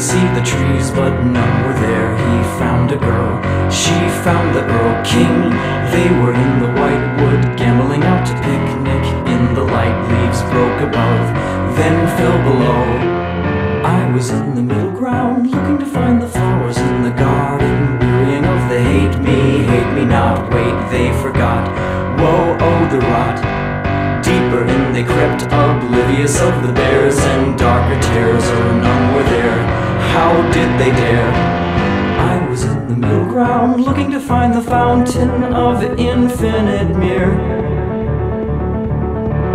to see the trees, but none were there. He found a girl, she found the Earl King. They were in the white wood, gambling out to picnic. In the light, leaves broke above, then fell below. I was in the middle ground, looking to find the flowers in the garden, wearying of the hate me not, wait, they forgot. Woe, oh, the rot. Deeper in they crept, oblivious of the bears, and darker terrors, or none were there. How did they dare? I was in the middle ground, looking to find the fountain of infinite mirror.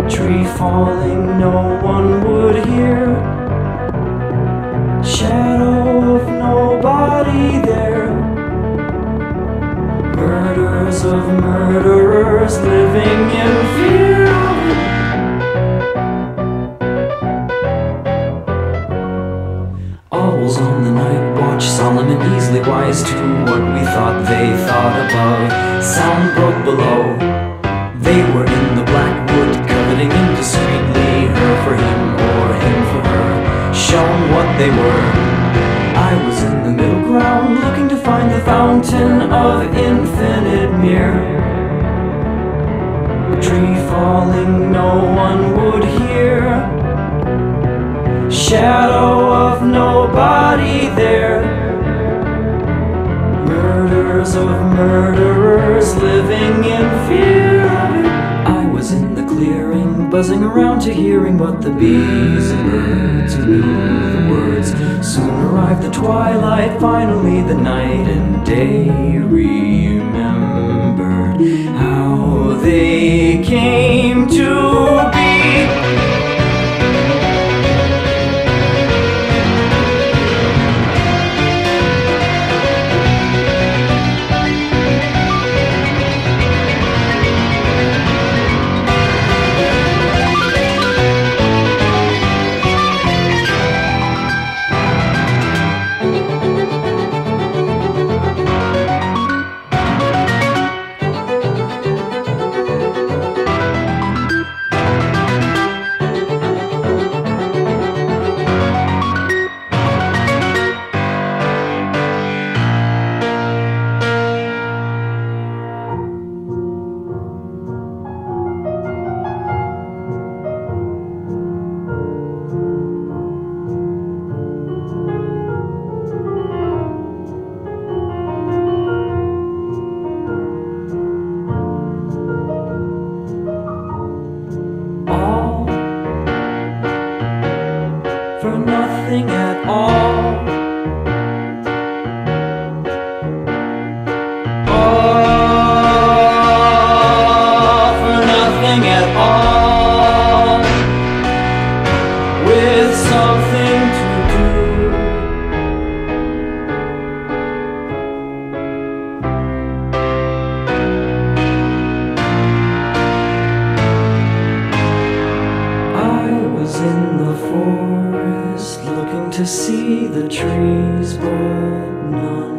Tree falling, no one would hear. Shadow of nobody there. Murders of murderers living in fear. Owls on the night watch, solemn and easily wise to what we thought they thought above. Sound broke below. They were in the black wood, coveting indiscreetly, her for him or him for her, shown what they were. I was in the middle ground, looking to find the fountain of infinite mirror. Tree falling, no one would hear. Shadow of nobody there. Murders of murderers living in fear. I was in the clearing, buzzing around to hearing what the bees and birds who knew the words. Soon arrived the twilight, finally the night and day remembered how they came to be. To see the trees, but none.